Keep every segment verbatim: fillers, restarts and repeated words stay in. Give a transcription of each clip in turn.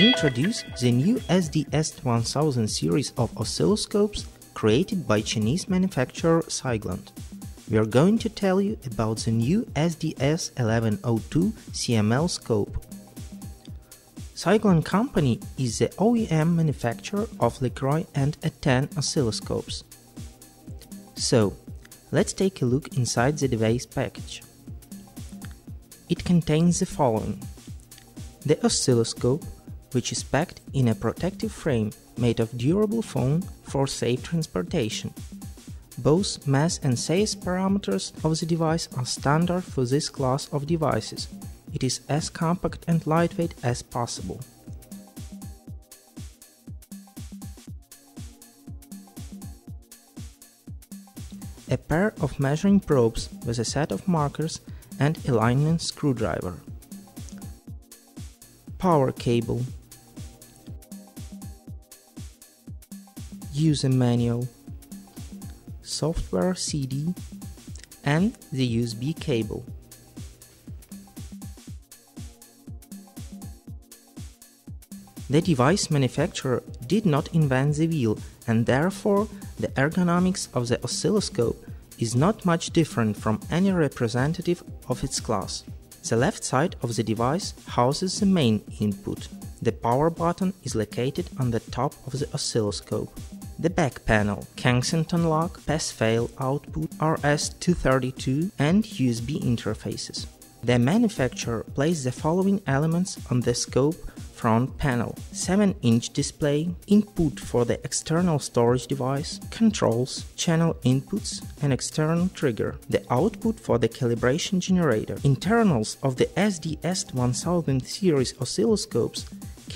introduce the new S D S one thousand series of oscilloscopes created by Chinese manufacturer SIGLENT. We are going to tell you about the new S D S eleven oh two C M L scope. SIGLENT company is the O E M manufacturer of LeCroy and ATEN oscilloscopes. So, let's take a look inside the device package. It contains the following: the oscilloscope, which is packed in a protective frame made of durable foam for safe transportation. Both mass and size parameters of the device are standard for this class of devices. It is as compact and lightweight as possible. A pair of measuring probes with a set of markers and alignment screwdriver. Power cable. User manual. Software C D and the U S B cable. The device manufacturer did not invent the wheel, and therefore the ergonomics of the oscilloscope is not much different from any representative of its class. The left side of the device houses the main input. The power button is located on the top of the oscilloscope. The back panel, Kensington lock, pass-fail output, R S two thirty-two and U S B interfaces. The manufacturer placed the following elements on the scope front panel: seven inch display, input for the external storage device, controls, channel inputs and external trigger, the output for the calibration generator. Internals of the S D S one thousand series oscilloscopes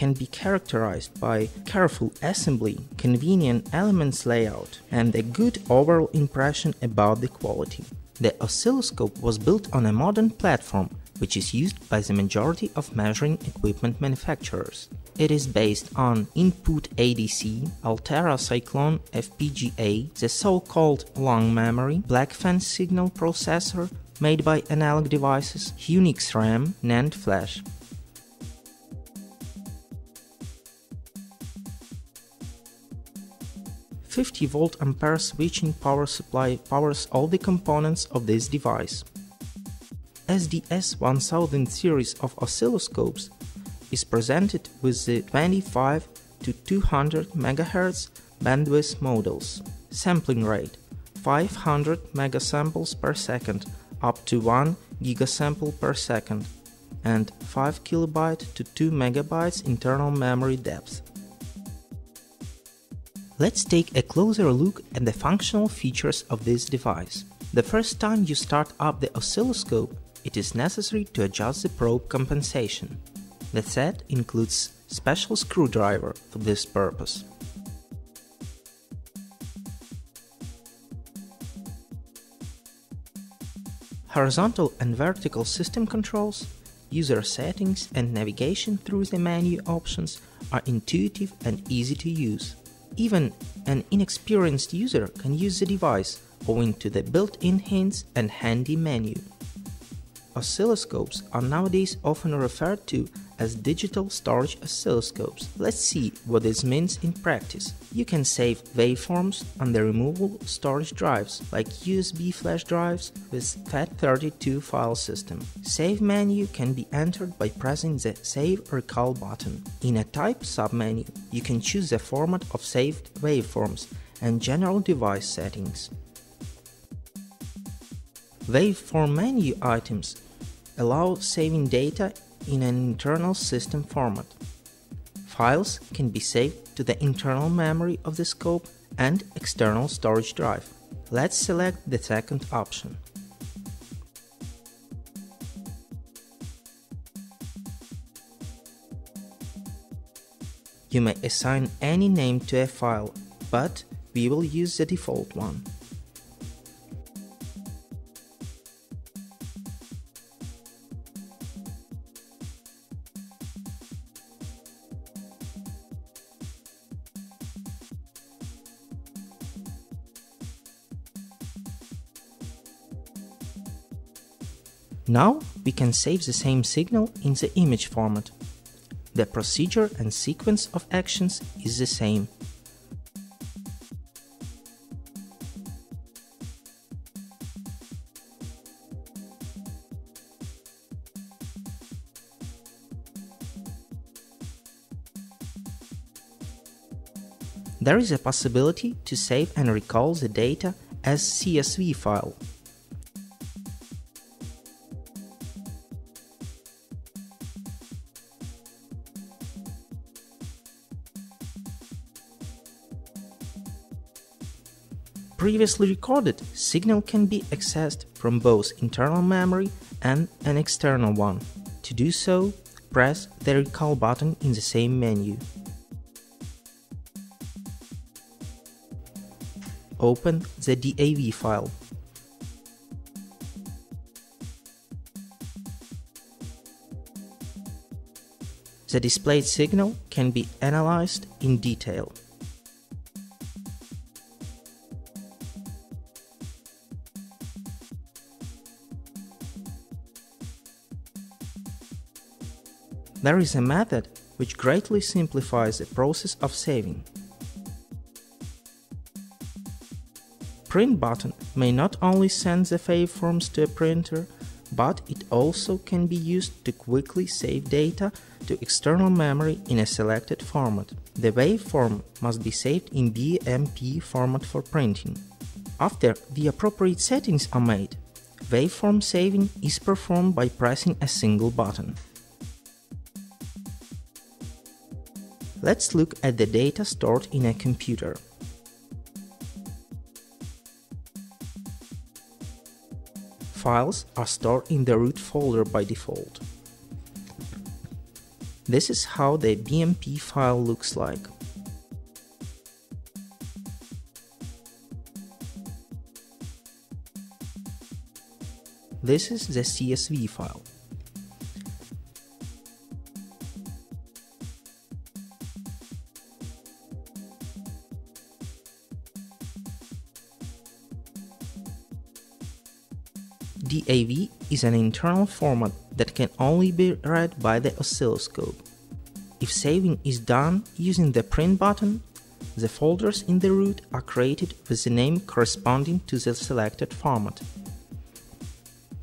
can be characterized by careful assembly, convenient elements layout, and a good overall impression about the quality. The oscilloscope was built on a modern platform, which is used by the majority of measuring equipment manufacturers. It is based on input A D C, Altera Cyclone F P G A, the so-called long memory, Blackfin signal processor made by analog devices, Hynix RAM, NAND flash. fifty volt ampere switching power supply powers all the components of this device. S D S one thousand series of oscilloscopes is presented with the twenty-five to two hundred megahertz bandwidth models. Sampling rate: five hundred megasamples per second up to one gigasample per second, and five kilobyte to two megabytes internal memory depth. Let's take a closer look at the functional features of this device. The first time you start up the oscilloscope, it is necessary to adjust the probe compensation. The set includes special screwdriver for this purpose. Horizontal and vertical system controls, user settings and navigation through the menu options are intuitive and easy to use. Even an inexperienced user can use the device owing to the built-in hints and handy menu. Oscilloscopes are nowadays often referred to as digital storage oscilloscopes. Let's see what this means in practice. You can save waveforms on the removable storage drives like U S B flash drives with FAT thirty-two file system. Save menu can be entered by pressing the Save Recall button. In a Type submenu, you can choose the format of saved waveforms and general device settings. Waveform menu items allow saving data in an internal system format. Files can be saved to the internal memory of the scope and external storage drive. Let's select the second option. You may assign any name to a file, but we will use the default one. Now we can save the same signal in the image format. the procedure and sequence of actions is the same. There is a possibility to save and recall the data as C S V file. Previously recorded signal can be accessed from both internal memory and an external one. To do so, press the Recall button in the same menu. Open the D A V file. The displayed signal can be analyzed in detail. There is a method which greatly simplifies the process of saving. Print button may not only send the waveforms to a printer, but it also can be used to quickly save data to external memory in a selected format. The waveform must be saved in B M P format for printing. After the appropriate settings are made, waveform saving is performed by pressing a single button. Let's look at the data stored in a computer. Files are stored in the root folder by default. This is how the B M P file looks like. This is the C S V file. D A V is an internal format that can only be read by the oscilloscope. If saving is done using the print button, the folders in the root are created with the name corresponding to the selected format.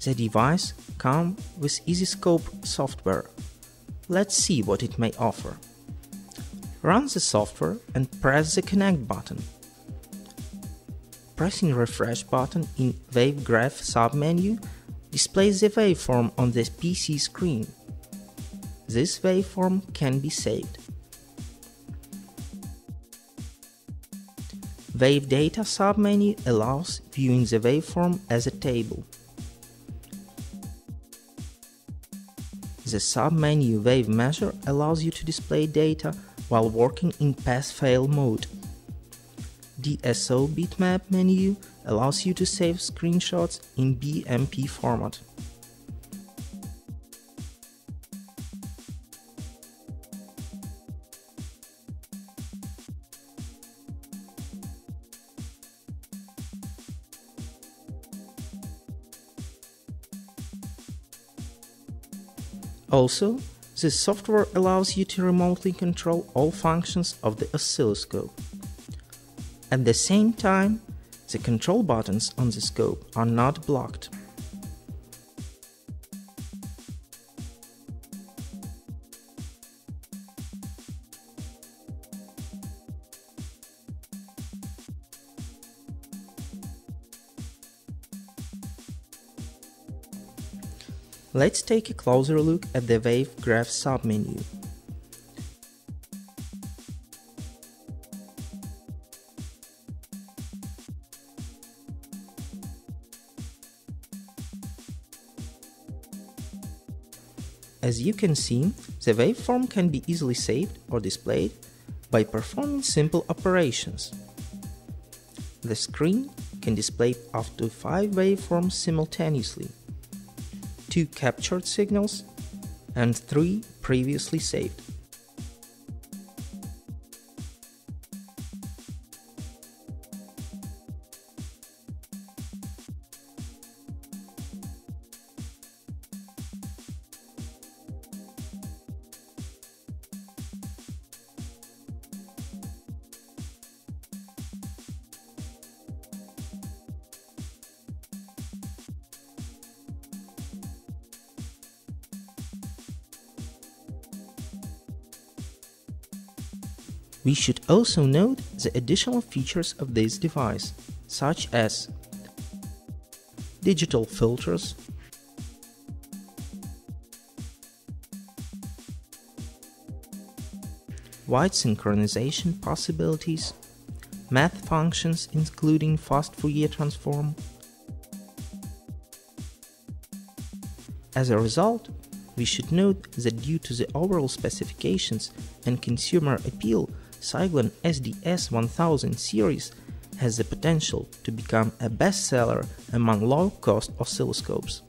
The device comes with EasyScope software. Let's see what it may offer. Run the software and press the Connect button. Pressing refresh button in WaveGraph submenu displays the waveform on the P C screen. This waveform can be saved. Wave data submenu allows viewing the waveform as a table. The submenu Wave Measure allows you to display data while working in pass-fail mode. D S O bitmap menu allows you to save screenshots in B M P format. Also, this software allows you to remotely control all functions of the oscilloscope. At the same time, the control buttons on the scope are not blocked. Let's take a closer look at the WaveGraph submenu. As you can see, the waveform can be easily saved or displayed by performing simple operations. The screen can display up to five waveforms simultaneously, two captured signals and three previously saved. We should also note the additional features of this device, such as digital filters, wide synchronization possibilities, math functions including fast Fourier transform. As a result, we should note that due to the overall specifications and consumer appeal, SIGLENT S D S one thousand series has the potential to become a bestseller among low-cost oscilloscopes.